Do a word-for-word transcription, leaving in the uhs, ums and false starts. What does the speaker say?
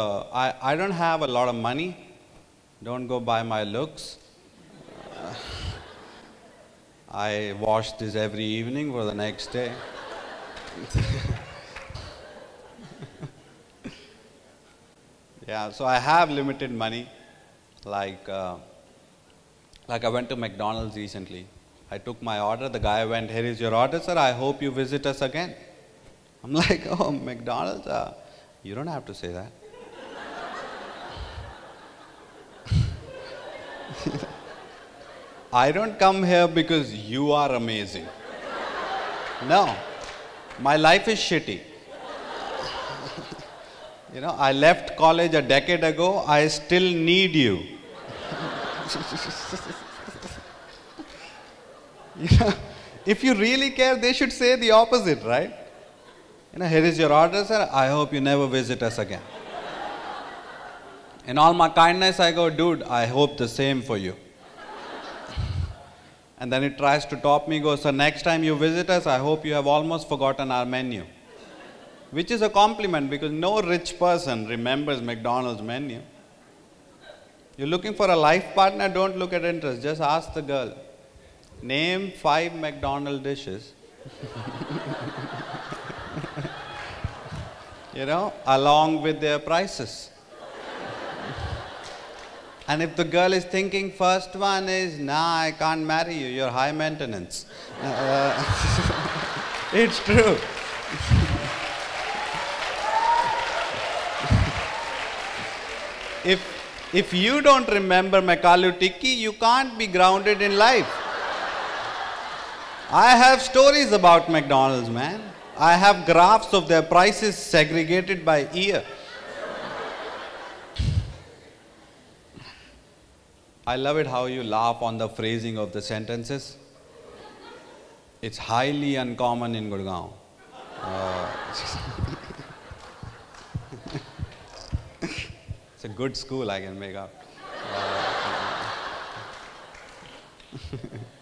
Uh, I, I don't have a lot of money. Don't go by my looks. Uh, I wash this every evening for the next day. Yeah, so I have limited money. Like, uh, like I went to McDonald's recently. I took my order, the guy went, "Here is your order, sir, I hope you visit us again." I'm like, "Oh, McDonald's? Uh, you don't have to say that." I don't come here because you are amazing. No, my life is shitty. You know, I left college a decade ago, I still need you. You know, if you really care, they should say the opposite, right? You know, "Here is your order, sir, I hope you never visit us again." In all my kindness, I go, "Dude, I hope the same for you." And then it tries to top me, goes, "So next time you visit us, I hope you have almost forgotten our menu." Which is a compliment because no rich person remembers McDonald's menu. You're looking for a life partner, don't look at interest, just ask the girl, "Name five McDonald's dishes." You know, along with their prices. And if the girl is thinking, first one is, "Nah, I can't marry you, you're high maintenance." Uh, it's true. If, if you don't remember McAlu Tikki, you can't be grounded in life. I have stories about McDonald's, man. I have graphs of their prices segregated by year. I love it how you laugh on the phrasing of the sentences. It's highly uncommon in Gurgaon. Uh, It's a good school, I can make up. Uh,